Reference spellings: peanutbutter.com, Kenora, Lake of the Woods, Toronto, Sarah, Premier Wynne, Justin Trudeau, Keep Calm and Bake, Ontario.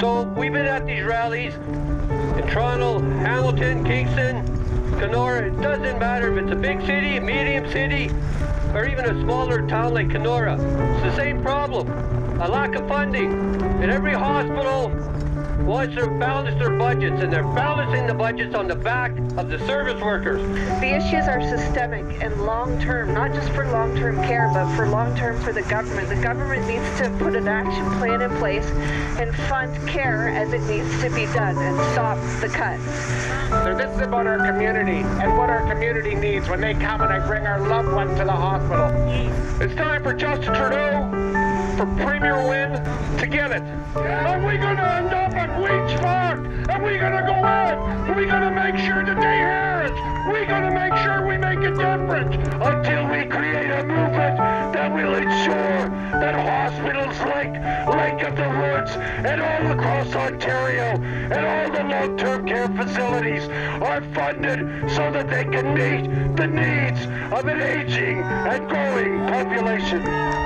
So we've been at these rallies in Toronto, Hamilton, Kingston, Kenora. It doesn't matter if it's a big city, medium city, or even a smaller town like Kenora. It's the same problem, a lack of funding. And every hospital wants to balance their budgets, and they're balancing the budgets on the back of the service workers. The issues are systemic and long-term, not just for long-term care, but for long-term for the government. The government needs to put an action plan in place and fund care as it needs to be done and stop the cuts. This is about our community and what our community needs when they come and I bring our loved ones to the hospital. It's time for Justin Trudeau, for Premier Wynne, to get it. Are we going to end up at Wheat's Farm? Are we going to go in? Are we going to make sure that they hear us? Are we going to make sure we make a difference? Until we create a movement that will ensure that hospitals like Lake of the Woods and all across Ontario and all the long-term care facilities are funded so that they can meet the needs of an aging and growing population.